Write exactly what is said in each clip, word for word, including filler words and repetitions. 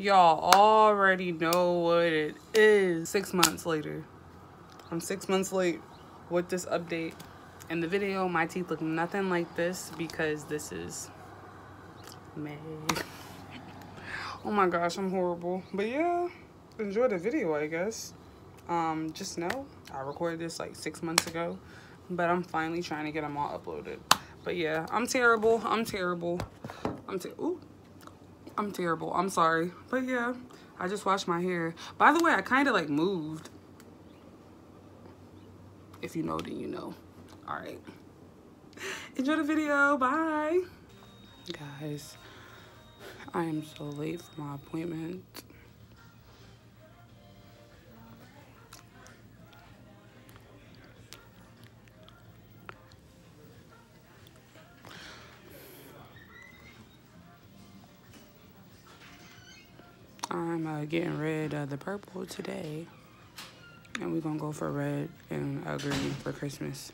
Y'all already know what it is. Six months later. I'm six months late with this update. In the video, my teeth look nothing like this because this is May. Oh my gosh, I'm horrible. But yeah, enjoy the video, I guess. Um, just know I recorded this like six months ago, but I'm finally trying to get them all uploaded. But yeah, I'm terrible. I'm terrible. I'm ter Ooh. I'm terrible. I'm sorry. But yeah, I just washed my hair. By the way, I kind of like moved. If you know, then you know. All right. Enjoy the video. Bye. Guys, I am so late for my appointment. I'm uh, getting rid of the purple today, and we're gonna go for red and uh, green for Christmas.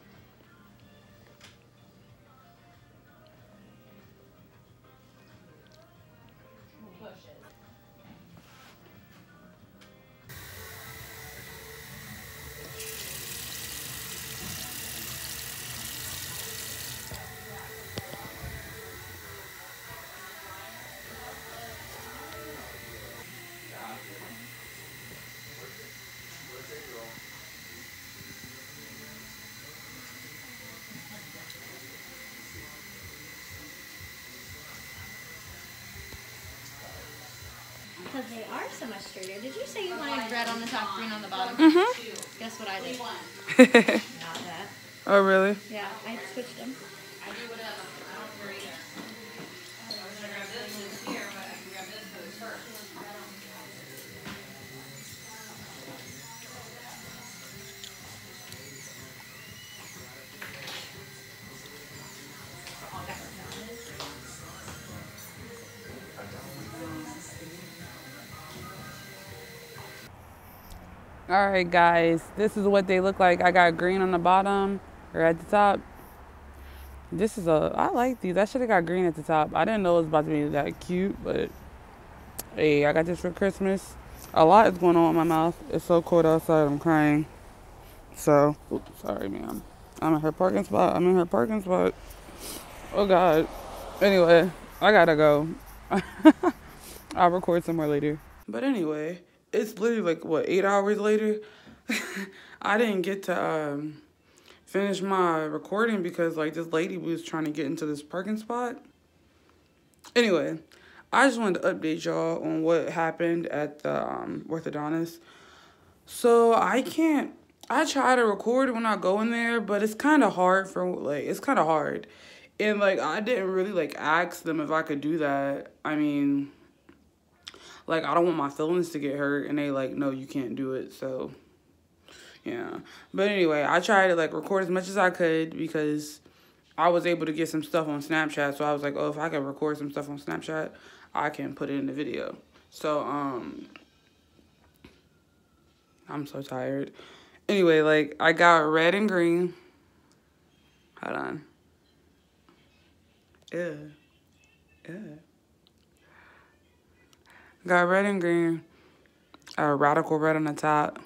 Because they are so much straighter. Did you say you wanted red on the top, green on the bottom? Mm-hmm. Guess what I did? Not that. Oh, really? Yeah, I switched them. I do whatever. I don't care either. I was going to grab this one here, but I can grab this one first. All right, guys, this is what they look like. I got green on the bottom or at the top. This is a, I like these. I should have got green at the top. I didn't know it was about to be that cute, but hey, I got this for Christmas. A lot is going on with my mouth. It's so cold outside, I'm crying. So, oops, sorry, ma'am. I'm in her parking spot. I'm in her parking spot. Oh, God. Anyway, I gotta go. I'll record somewhere later. But anyway, it's literally like, what, eight hours later? I didn't get to um, finish my recording because, like, this lady was trying to get into this parking spot. Anyway, I just wanted to update y'all on what happened at the um, orthodontist. So, I can't, I try to record when I go in there, but it's kind of hard for, like, it's kind of hard. And, like, I didn't really, like, ask them if I could do that. I mean, like, I don't want my feelings to get hurt. And they, like, no, you can't do it. So, yeah. But anyway, I tried to, like, record as much as I could because I was able to get some stuff on Snapchat. So, I was like, oh, if I can record some stuff on Snapchat, I can put it in the video. So, um, I'm so tired. Anyway, like, I got red and green. Hold on. Ew. Ew. Got red and green, a radical red on the top,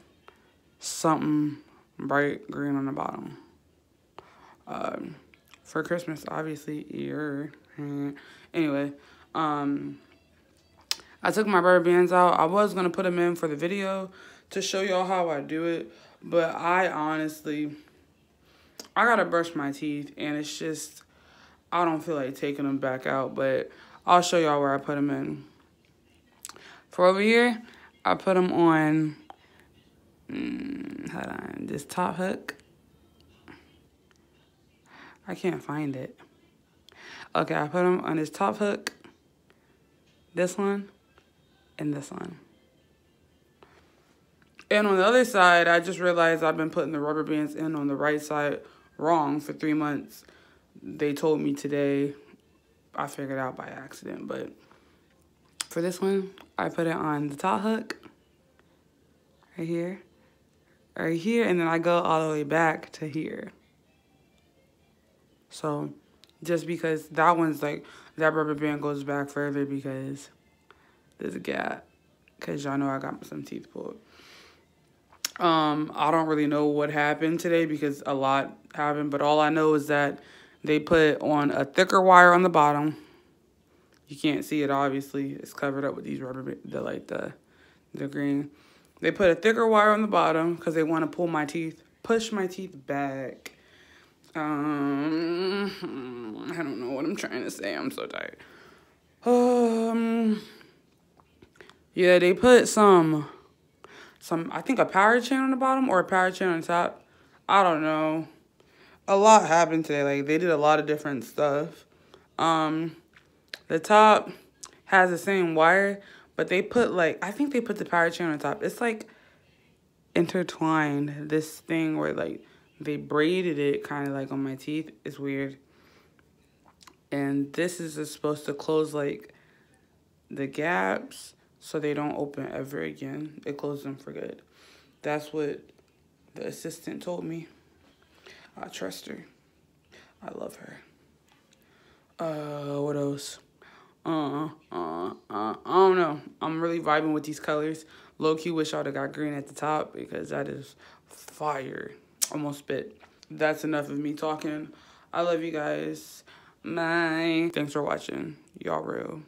something bright green on the bottom. Um, for Christmas, obviously, ear. Anyway, um, I took my rubber bands out. I was gonna put them in for the video to show y'all how I do it, but I honestly, I gotta brush my teeth, and it's just, I don't feel like taking them back out, but I'll show y'all where I put them in. For over here, I put them on, mm, hold on, this top hook. I can't find it. Okay, I put them on this top hook, this one, and this one. And on the other side, I just realized I've been putting the rubber bands in on the right side wrong for three months. They told me today. I figured out by accident, but for this one, I put it on the top hook, right here, right here, and then I go all the way back to here. So, just because that one's like, that rubber band goes back further because there's a gap. because y'all know I got some teeth pulled. Um, I don't really know what happened today because a lot happened, but all I know is that they put on a thicker wire on the bottom. You can't see it, obviously. It's covered up with these rubber, the, like the, the green. They put a thicker wire on the bottom because they want to pull my teeth, push my teeth back. Um, I don't know what I'm trying to say. I'm so tired. Um, yeah, they put some, some, I think a power chain on the bottom or a power chain on top. I don't know. A lot happened today. Like, they did a lot of different stuff. Um, the top has the same wire, but they put, like, I think they put the power chain on top. It's, like, intertwined, this thing where, like, they braided it kind of, like, on my teeth. It's weird. And this is just supposed to close, like, the gaps so they don't open ever again. It closed them for good. That's what the assistant told me. I trust her. I love her. Uh, what else? Uh, uh, uh, I don't know. I'm really vibing with these colors. Low-key wish I would have got green at the top because that is fire. Almost spit. That's enough of me talking. I love you guys. Bye. Thanks for watching. Y'all real.